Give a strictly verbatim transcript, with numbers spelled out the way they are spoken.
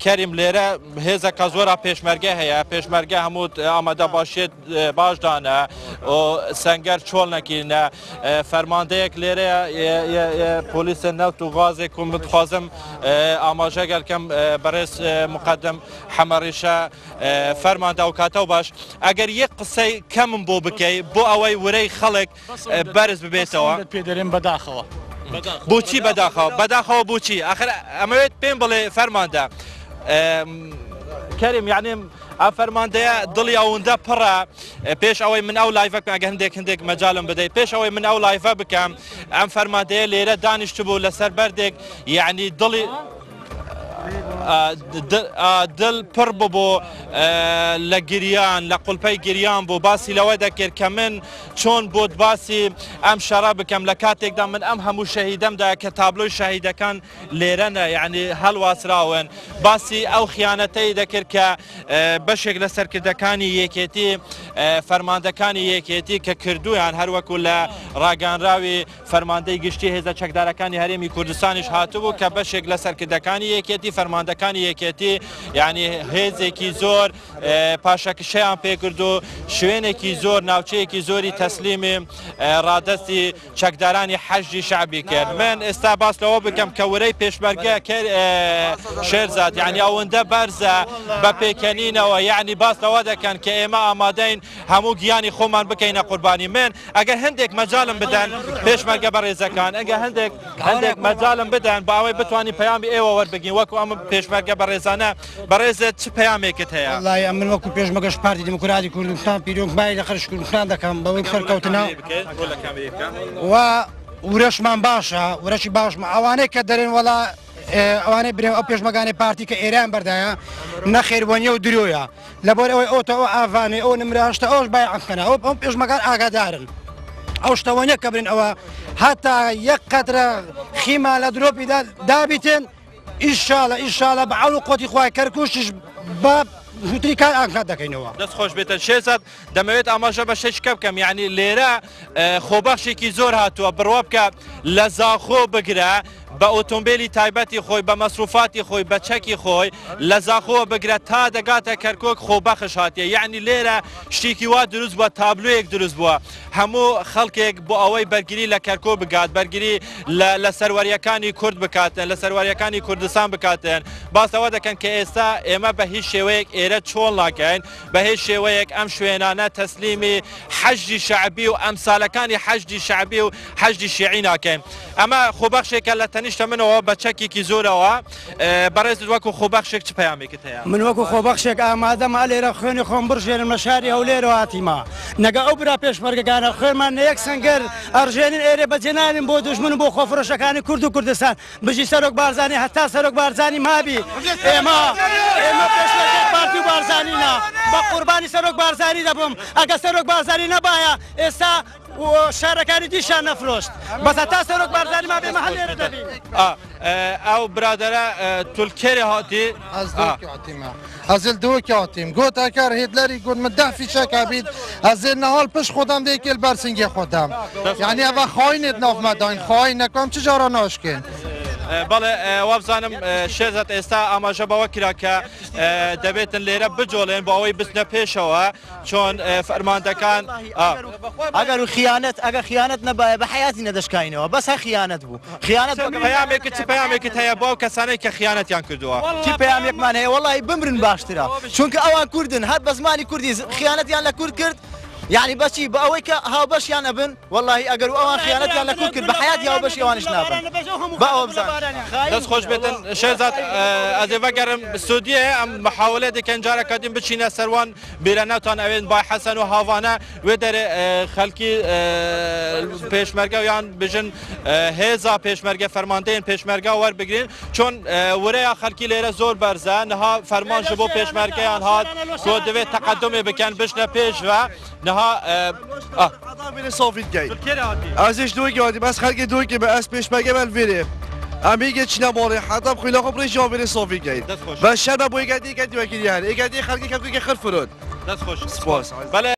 کریم لیره هزه کازورا پیشمرگه هیا پیشمرگه همود آمده باشید باش دانه و سنگر چول نکینه فرمانده یک لیره پولیس نفت و غاز کم بتخوازم آماجه گرکم برس مقدم حمریشه فرمانده و کاتو باش اگر یک قصه کم بو بکی بو اوی وری خلق برز ببیتوا پیدرین بداخوا بوچی بداخوا بداخوا بوچی آخر امویت پیم بله فرمانده کریم یعنی فرمانده دلی آونده پره پیش اوی من او لایف بکم اگه هندک هندک مجالم بده پیش اوی من او لایف بکم ام فرمانده لیره دانش تبو لسر بردک یعنی دلی دل پر بو لگریان لقلبای گریان بو باسی لواده کرد کمین چون بود باسی ام شراب کم لکات اقدام من ام همو شهیدم ده که تابلو شهیده کن لیرنه یعنی هل واسراون باسی او خیانتی ده کرد که بشک لسر کردکانی یکیتی فرماندکانی یکیتی که کردویان هر وکو لراگان راوی فرمانده گشتی هزه چکدارکانی هریمی کردستانش هاتو بو که بشک لسر کردکانی یکیتی فرمانده کانی یکیتی یعنی هزه کی زور پاشکشه هم پیکردو شوینه کی زور ناوچه کی زوری تسلیم رادستی چکدارانی حج شعبی کرد من استعباس لوا بکم که وری پیشمرگه شیرزاد یعنی اونده برزه به پیکنینەوە یعنی باس لوا دەکەن که ئێمە ئامادەین هەموو گیانی خۆمان بکەینە قوربانی من ئەگەر هەندێک مەجالم بدەن پێشمەرگە بەڕێزەکان ئەگەر هەندێک هەندێک مەجالم بدەن بە ئەوەی بتوانی پەیامی ئێوە وەربگین وەکو ئەم پێشمەرگە بەڕێزانە بەڕێزت چ پەیامێکت هەیە وەڵای من وەکو پێشمەرگەش پارتی دموکراتی کوردستان پیرۆکبای لەخەرش کوردستان دەکەم بەوەی سەرکەوتنە و ورشمان باشە ورشی باش ئەوانەی کە دەرێن وەڵا اوانه بریم آپیش مگانی پارتی که ایران بردایا نخیر بانی و دریویا لبور اوی اوت او آفانی او نمراشت اوش باید کنه آب آپیش مگان آگادارن اوش توانی کبرن او حتی یک قطر خیمه لدروبی داد دابیتن انشالله انشالله با عالو قطی خواه کرکوشش باب جوتری کار آنکه دکینه وا. دست خوش بیتن شیزد دمایت آماده باشه چکب کم یعنی لیره خوبشی کی زور هاتو برواب که لذا خوب بگیره با اتومبیلی تایبتی خوی با مصروفاتی خوی با چکی خوی لذا خوب بگیره تا دقت کرکوک خوبش هاتیه یعنی لیره شیکی وا دروز با تابلوی دروز با همو خالک با آوی برگری لکرکو بگات برگری لسروریکانی کرد بکاتن لسروریکانی کردستان بکاتن باز وارد کن که استا اما به هیچ شیوه ایراد چون لگن به هیچ شیوه یک امشوینانه تسلیمی حج شعبی و امسالکانی حج شعبی و حج شیعی نکن اما خوبش کلتن نشتمن و بچکی کی زور و برای دوکو خوبخشک چه پیامی کته من وکو خوبخشک آماده مالی را خونی خون برجن مشاری اولیر و آتیما نگا اوبرا پیشمرگان خو من یک سنگر ارژنین ایره بجنان بو دشمن بو خوفرشکان کورد و کردستان بجی سرک بارزانی حتی سرک بارزانی مابی اما اما پیشمرگان پارتی بارزانی نا با قربانی سرک بارزانی دبم اگه سرک بارزانی نبایا اسا و شارکانی دیشان نفروشت بس تا سرک بارزانی ما به محل ایردبی او برادره تلکری هاتی از دوکی هاتیم از دوکی هاتیم گوت اگر هیدلری گوت من ده فیشه کبید از نهال پش خودم ده کل برسنگی خودم یعنی اول خاینت ناف مدان خاین نکام چه جارا ناشکن بله وابزانم شرزت استا آماده با وکیل که دبیت لیره بجولن با اوی بس نپیش او چون فرمانده کان اگر خیانت اگر خیانت نباید به حیاتی ندش کاینه و بس خیانت بو خیانت پیامی که چی پیامی که تیا با کسانی که خیانت یان کردوا چی پیامی معنی والله بمرن باشتره چون که اوان کردن هر بزمانی کردی خیانت یان لکرد کرد يعني بشي باويك هاو باش يعني ابن والله اقل اوان خيانات يعني كوكر بحياتي هاو باش اوانش نابن باو بزان دس خوش بيتن شهزاد ازي فقرم سودية ام محاولة دي كنجارة قديم بشينا سروان بيراناتوان اوين باي حسن و هافانا ويدر خلقي پیشمرگه ويان بجن هزا پیشمرگه فرماندهين پیشمرگه وار بگرين چون وريا خلقي ليره زور برزه نها فرمان جبو پیشمرگه يان هاد كودوه تقدمه بكن بشنا پیش و ها اه من صوفيت جاي ازش دوگی هادی بس خلق دوگی به اس پیش مگه من ویرم امیگه چنا ماره حتم خیلا خو بری جا بری صوفیت جاي بس شب بو گدی گدی وکی یار گدی خلق که خرفرود دست خوش سپاس بله